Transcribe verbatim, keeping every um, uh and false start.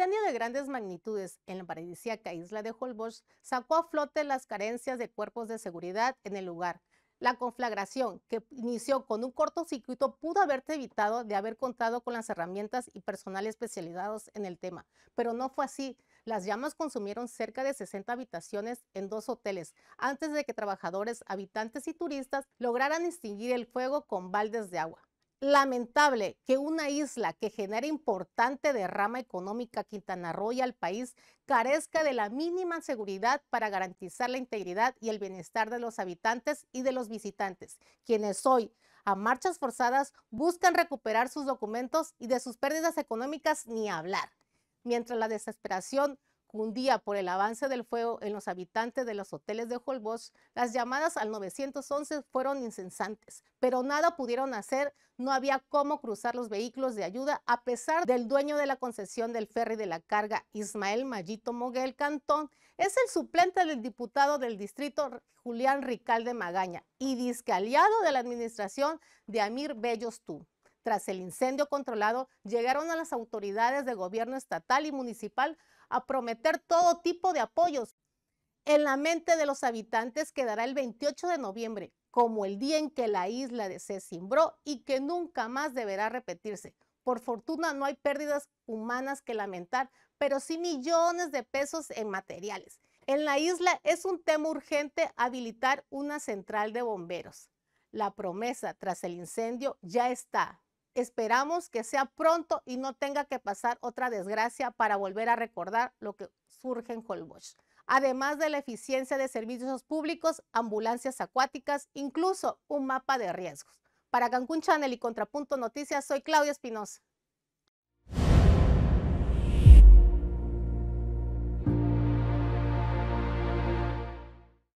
incendio de grandes magnitudes en la paradisíaca isla de Holbox sacó a flote las carencias de cuerpos de seguridad en el lugar. La conflagración, que inició con un cortocircuito, pudo haberse evitado de haber contado con las herramientas y personal especializados en el tema, pero no fue así. Las llamas consumieron cerca de sesenta habitaciones en dos hoteles, antes de que trabajadores, habitantes y turistas lograran extinguir el fuego con baldes de agua. Lamentable que una isla que genera importante derrama económica a Quintana Roo y al país carezca de la mínima seguridad para garantizar la integridad y el bienestar de los habitantes y de los visitantes, quienes hoy, a marchas forzadas, buscan recuperar sus documentos y de sus pérdidas económicas ni hablar. Mientras la desesperación cundía por el avance del fuego en los habitantes de los hoteles de Holbox, las llamadas al nueve once fueron incesantes, pero nada pudieron hacer, no había cómo cruzar los vehículos de ayuda a pesar del dueño de la concesión del ferry de la carga, Ismael Mayito Moguel Cantón, es el suplente del diputado del distrito Julián Ricalde de Magaña y disque aliado de la administración de Amir Bellos Tú. Tras el incendio controlado, llegaron a las autoridades de gobierno estatal y municipal a prometer todo tipo de apoyos. En la mente de los habitantes quedará el veintiocho de noviembre, como el día en que la isla se cimbró y que nunca más deberá repetirse. Por fortuna no hay pérdidas humanas que lamentar, pero sí millones de pesos en materiales. En la isla es un tema urgente habilitar una central de bomberos. La promesa tras el incendio ya está. Esperamos que sea pronto y no tenga que pasar otra desgracia para volver a recordar lo que surge en Holbox. Además de la eficiencia de servicios públicos, ambulancias acuáticas, incluso un mapa de riesgos. Para Cancún Channel y Contrapunto Noticias, soy Claudia Espinosa.